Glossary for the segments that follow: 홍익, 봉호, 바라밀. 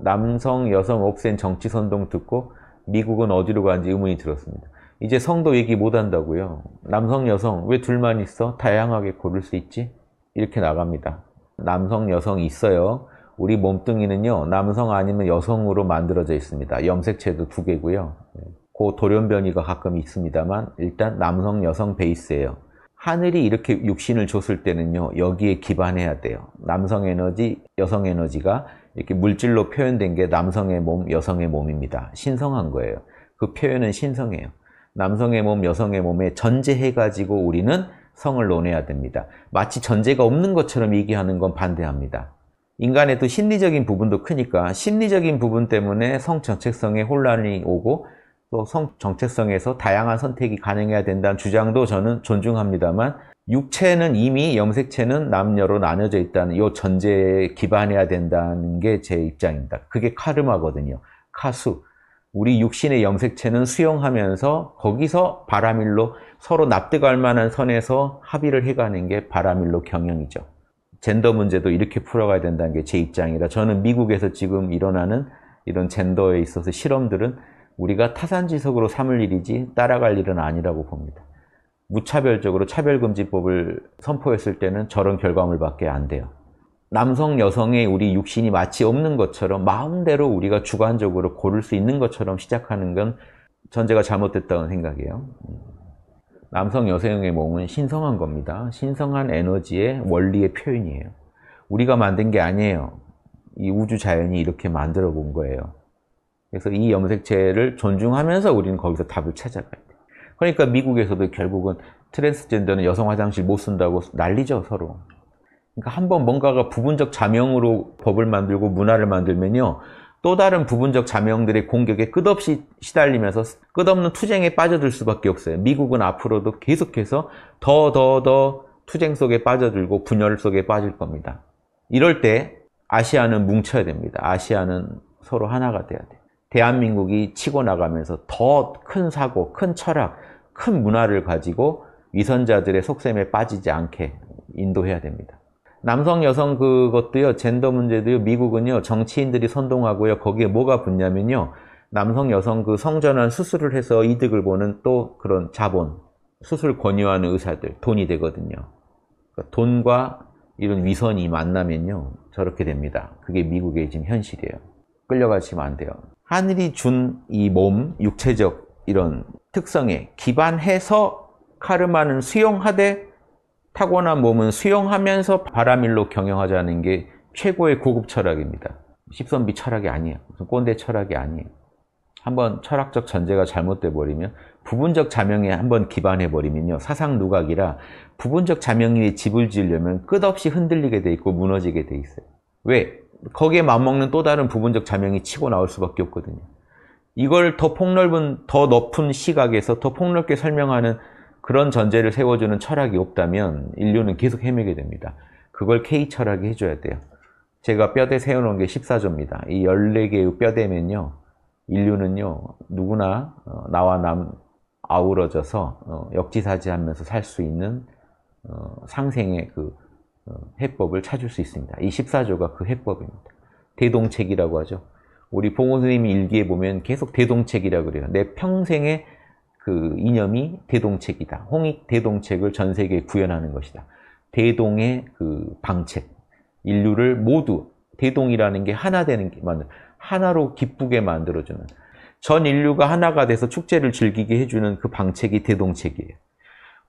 남성, 여성 없앤 정치 선동 듣고 미국은 어디로 가는지 의문이 들었습니다. 이제 성도 얘기 못한다고요. 남성, 여성 왜 둘만 있어? 다양하게 고를 수 있지? 이렇게 나갑니다. 남성, 여성 있어요. 우리 몸뚱이는요, 남성 아니면 여성으로 만들어져 있습니다. 염색체도 2개고요. 고 돌연변이가 가끔 있습니다만 일단 남성, 여성 베이스예요. 하늘이 이렇게 육신을 줬을 때는요, 여기에 기반해야 돼요. 남성 에너지, 여성 에너지가 이렇게 물질로 표현된 게 남성의 몸, 여성의 몸입니다. 신성한 거예요. 그 표현은 신성해요. 남성의 몸, 여성의 몸에 전제해가지고 우리는 성을 논해야 됩니다. 마치 전제가 없는 것처럼 얘기하는 건 반대합니다. 인간의 또 심리적인 부분도 크니까 심리적인 부분 때문에 성 정체성에 혼란이 오고 또 성 정체성에서 다양한 선택이 가능해야 된다는 주장도 저는 존중합니다만 육체는 이미 염색체는 남녀로 나뉘어져 있다는 이 전제에 기반해야 된다는 게 제 입장입니다. 그게 카르마거든요. 카수. 우리 육신의 염색체는 수용하면서 거기서 바라밀로 서로 납득할 만한 선에서 합의를 해가는 게 바라밀로 경영이죠. 젠더 문제도 이렇게 풀어가야 된다는 게 제 입장이라 저는 미국에서 지금 일어나는 이런 젠더에 있어서 실험들은 우리가 타산지석으로 삼을 일이지 따라갈 일은 아니라고 봅니다. 무차별적으로 차별금지법을 선포했을 때는 저런 결과물밖에 안 돼요. 남성, 여성의 우리 육신이 마치 없는 것처럼 마음대로 우리가 주관적으로 고를 수 있는 것처럼 시작하는 건 전제가 잘못됐다는 생각이에요. 남성, 여성의 몸은 신성한 겁니다. 신성한 에너지의 원리의 표현이에요. 우리가 만든 게 아니에요. 이 우주 자연이 이렇게 만들어 본 거예요. 그래서 이 염색체를 존중하면서 우리는 거기서 답을 찾아가야 돼요. 그러니까 미국에서도 결국은 트랜스젠더는 여성 화장실 못 쓴다고 난리죠, 서로. 그러니까 한번 뭔가가 부분적 자명으로 법을 만들고 문화를 만들면요, 또 다른 부분적 자명들의 공격에 끝없이 시달리면서 끝없는 투쟁에 빠져들 수밖에 없어요. 미국은 앞으로도 계속해서 더 투쟁 속에 빠져들고 분열 속에 빠질 겁니다. 이럴 때 아시아는 뭉쳐야 됩니다. 아시아는 서로 하나가 돼야 돼요. 대한민국이 치고 나가면서 더 큰 사고, 큰 철학, 큰 문화를 가지고 위선자들의 속셈에 빠지지 않게 인도해야 됩니다. 남성, 여성 그것도요, 젠더 문제도요, 미국은요, 정치인들이 선동하고요, 거기에 뭐가 붙냐면요, 남성, 여성 그 성전환 수술을 해서 이득을 보는 또 그런 자본, 수술 권유하는 의사들, 돈이 되거든요. 그러니까 돈과 이런 위선이 만나면요, 저렇게 됩니다. 그게 미국의 지금 현실이에요. 끌려가시면 안 돼요. 하늘이 준 이 몸, 육체적 이런 특성에 기반해서 카르마는 수용하되 타고난 몸은 수용하면서 바라밀로 경영하자는 게 최고의 고급 철학입니다. 십선비 철학이 아니에요. 무슨 꼰대 철학이 아니에요. 한번 철학적 전제가 잘못돼 버리면 부분적 자명에 한번 기반해 버리면요. 사상 누각이라 부분적 자명 위에 집을 지으려면 끝없이 흔들리게 돼 있고 무너지게 돼 있어요. 왜? 거기에 맞먹는 또 다른 부분적 자명이 치고 나올 수밖에 없거든요. 이걸 더 폭넓은, 더 높은 시각에서 더 폭넓게 설명하는 그런 전제를 세워주는 철학이 없다면 인류는 계속 헤매게 됩니다. 그걸 K철학이 해줘야 돼요. 제가 뼈대 세워놓은 게 14조입니다. 이 14개의 뼈대면요, 인류는요, 누구나 나와 남 아우러져서 역지사지하면서 살 수 있는 상생의 그 해법을 찾을 수 있습니다. 이 14조가 그 해법입니다. 대동책이라고 하죠. 우리 봉호 선생님이 일기에 보면 계속 대동책이라고 그래요. 내 평생의 그 이념이 대동책이다. 홍익 대동책을 전 세계에 구현하는 것이다. 대동의 그 방책. 인류를 모두 대동이라는 게 하나 되는 게 하나로 기쁘게 만들어주는, 전 인류가 하나가 돼서 축제를 즐기게 해주는 그 방책이 대동책이에요.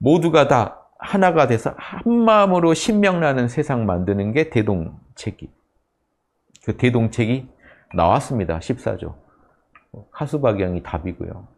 모두가 다 하나가 돼서 한마음으로 신명나는 세상 만드는 게 대동책이. 그 대동책이 나왔습니다. 14조. 하수박영이 답이고요.